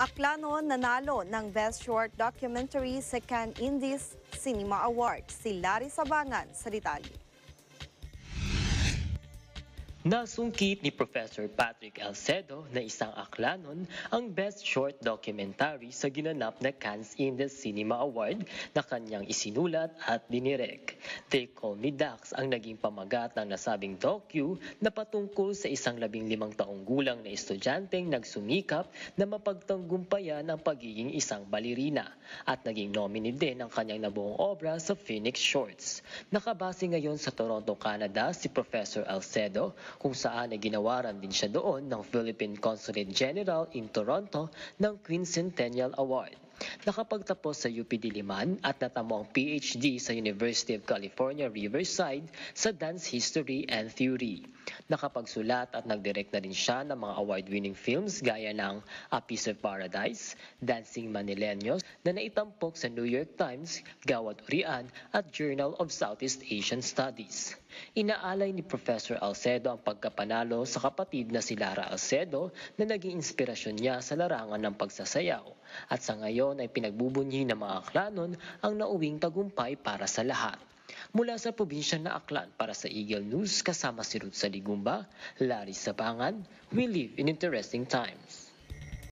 Aklanon nanalo ng Best Short Documentary sa Cannes Indies Cinema Award. Si Larry Sabangan sa detalye. Nasungkit ni Professor Patrick Alcedo na isang Aklanon ang Best Short Documentary sa ginanap na Cannes Independent Cinema Award na kanyang isinulat at dinirek. Take Me Dax ang naging pamagat ng nasabing docu na patungkol sa isang 15 taong gulang na estudyanteng nagsumikap na mapagtanggumpayan ang pagiging isang balerina at naging nominee din ang kanyang nabuong obra sa Phoenix Shorts. Nakabase ngayon sa Toronto, Canada si Professor Alcedo, kung saan ay ginawaran din siya doon ng Philippine Consulate General in Toronto ng Queen Centennial Award. Nakapagtapos sa UP Diliman at natamo ang PhD sa University of California, Riverside sa Dance History and Theory. Nakapagsulat at nagdirect na rin siya ng mga award-winning films gaya ng A Piece of Paradise, Dancing Manilenos na naitampok sa New York Times, Gawad Urian at Journal of Southeast Asian Studies. Inaalay ni Professor Alcedo ang pagkapanalo sa kapatid na si Lara Alcedo na naging inspirasyon niya sa larangan ng pagsasayaw at sa ngayon ay pinagbubunyi ng mga Aklanon ang nauwing tagumpay para sa lahat. Mula sa probinsya na Aklan para sa Eagle News kasama si Ruth Saligumba, Larry Sabangan, we live in interesting times.